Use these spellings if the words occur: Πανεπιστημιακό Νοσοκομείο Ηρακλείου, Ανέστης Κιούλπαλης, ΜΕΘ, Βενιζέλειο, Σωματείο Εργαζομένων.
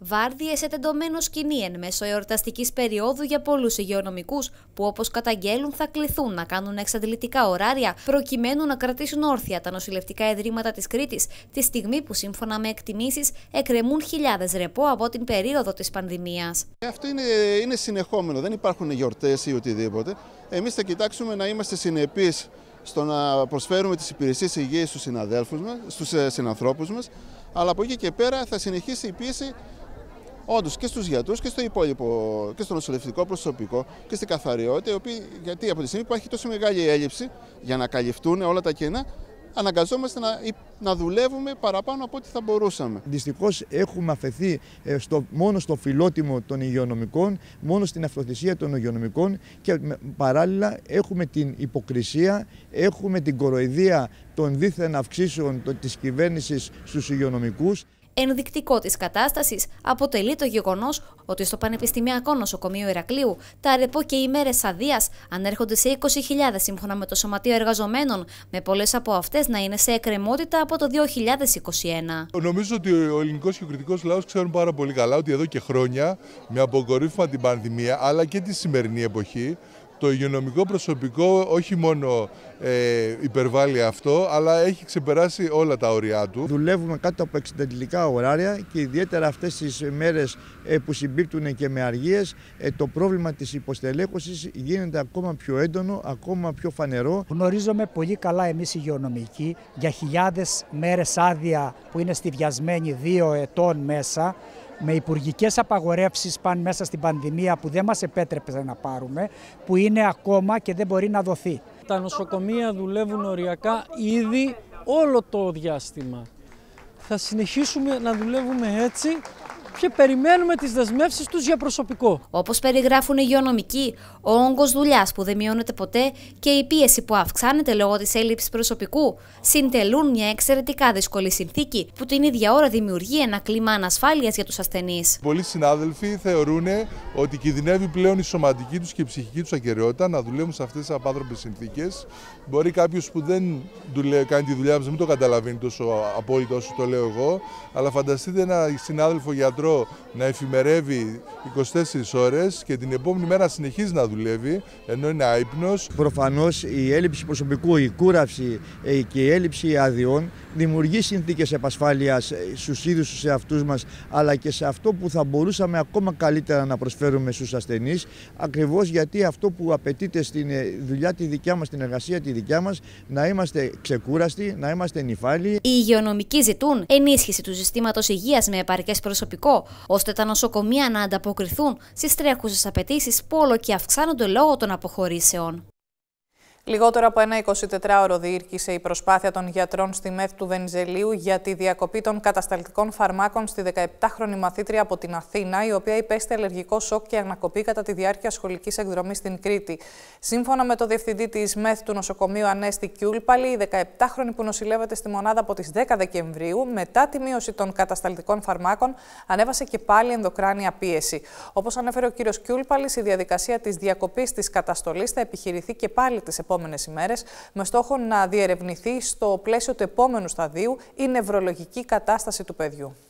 βάρδιες σε τεντωμένο σκηνή εν μέσω εορταστικής περίοδου για πολλούς υγειονομικούς που, όπως καταγγέλουν, θα κληθούν να κάνουν εξαντλητικά ωράρια προκειμένου να κρατήσουν όρθια τα νοσηλευτικά ιδρύματα της Κρήτης, τη στιγμή που σύμφωνα με εκτιμήσεις εκκρεμούν χιλιάδες ρεπό από την περίοδο της πανδημίας. Αυτό είναι συνεχόμενο, δεν υπάρχουν γιορτές ή οτιδήποτε. Εμείς θα κοιτάξουμε να είμαστε συνεπείς στο να προσφέρουμε τις υπηρεσίες υγείας στους συναδέλφους μας, στους συνανθρώπους μας, αλλά από εκεί και πέρα θα συνεχίσει η πίεση όντως και στους γιατρούς και στο υπόλοιπο, και στο νοσηλευτικό προσωπικό και στην καθαριότητα, οι οποίοι, γιατί από τη στιγμή που υπάρχει τόσο μεγάλη έλλειψη για να καλυφθούν όλα τα κενά, αναγκαζόμαστε να δουλεύουμε παραπάνω από ό,τι θα μπορούσαμε. Δυστυχώς έχουμε αφαιθεί μόνο στο φιλότιμο των υγειονομικών, μόνο στην αυτοθυσία των υγειονομικών και παράλληλα έχουμε την υποκρισία, έχουμε την κοροϊδία των δίθεν αυξήσεων της κυβέρνησης στους υγειονομικούς. Ενδεικτικό της κατάστασης αποτελεί το γεγονός ότι στο Πανεπιστημιακό Νοσοκομείο Ηρακλείου τα ρεπό και οι μέρες αδείας ανέρχονται σε 20.000 σύμφωνα με το Σωματείο Εργαζομένων, με πολλές από αυτές να είναι σε εκκρεμότητα από το 2021. Νομίζω ότι ο ελληνικός και ο κρητικός λαός ξέρουν πάρα πολύ καλά ότι εδώ και χρόνια, με αποκορύφωμα την πανδημία αλλά και τη σημερινή εποχή, το υγειονομικό προσωπικό όχι μόνο υπερβάλλει αυτό, αλλά έχει ξεπεράσει όλα τα όρια του. Δουλεύουμε κάτω από εξαντλητικά ωράρια και ιδιαίτερα αυτές τις μέρες που συμπίπτουν και με αργίες, το πρόβλημα της υποστελέχωσης γίνεται ακόμα πιο έντονο, ακόμα πιο φανερό. Γνωρίζουμε πολύ καλά εμείς οι υγειονομικοί για χιλιάδες μέρες άδεια που είναι στηβιασμένοι 2 ετών μέσα, με υπουργικές απαγορεύσεις πάνε μέσα στην πανδημία που δεν μας επέτρεπε να πάρουμε, που είναι ακόμα και δεν μπορεί να δοθεί. Τα νοσοκομεία δουλεύουν οριακά ήδη όλο το διάστημα. Θα συνεχίσουμε να δουλεύουμε έτσι και περιμένουμε τις δεσμεύσεις τους για προσωπικό. Όπως περιγράφουν οι υγειονομικοί, ο όγκος δουλειάς που δεν μειώνεται ποτέ και η πίεση που αυξάνεται λόγω της έλλειψης προσωπικού συντελούν μια εξαιρετικά δύσκολη συνθήκη που την ίδια ώρα δημιουργεί ένα κλίμα ανασφάλειας για τους ασθενείς. Πολλοί συνάδελφοι θεωρούν ότι κινδυνεύει πλέον η σωματική τους και η ψυχική τους ακεραιότητα να δουλεύουν σε αυτές τις απάνθρωπες συνθήκες. Μπορεί κάποιος που δεν κάνει τη δουλειά μας να μην το καταλαβαίνει τόσο απόλυτα όσο το λέω εγώ, αλλά φανταστείτε ένα συνάδελφο γιατρό να εφημερεύει 24 ώρες και την επόμενη μέρα συνεχίζει να δουλεύει ενώ είναι άυπνος. Προφανώς η έλλειψη προσωπικού, η κούραση και η έλλειψη αδειών δημιουργεί συνθήκες επασφάλειας στους ίδιους τους εαυτούς μας, αλλά και σε αυτό που θα μπορούσαμε ακόμα καλύτερα να προσφέρουμε στους ασθενείς, ακριβώς γιατί αυτό που απαιτείται στην δουλειά τη δικιά μας, στην εργασία τη δικιά μας, να είμαστε ξεκούραστοι, να είμαστε νηφάλιοι. Οι υγειονομικοί ζητούν ενίσχυση του συστήματος υγείας με επαρκές προσωπικό, ώστε τα νοσοκομεία να ανταποκριθούν στις τρέχουσες απαιτήσεις που όλο και αυξάνονται λόγω των αποχωρήσεων. Λιγότερο από ένα 24ωρο διήρκησε η προσπάθεια των γιατρών στη ΜΕΘ του Βενιζελείου για τη διακοπή των κατασταλτικών φαρμάκων στη 17χρονη μαθήτρια από την Αθήνα, η οποία υπέστη αλλεργικό σοκ και ανακοπή κατά τη διάρκεια σχολικής εκδρομής στην Κρήτη. Σύμφωνα με το διευθυντή της ΜΕΘ του νοσοκομείου Ανέστη Κιούλπαλη, η 17χρονη που νοσηλεύεται στη μονάδα από τις 10 Δεκεμβρίου, μετά τη μείωση των κατασταλτικών φαρμάκων, ανέβασε και πάλι ενδοκράνια πίεση. Όπως ανέφερε ο κ. Κιούλπαλης, η διαδικασία της διακοπής της καταστολής θα επιχειρηθεί και πάλι τις επόμενες ημέρες, με στόχο να διερευνηθεί στο πλαίσιο του επόμενου σταδίου η νευρολογική κατάσταση του παιδιού.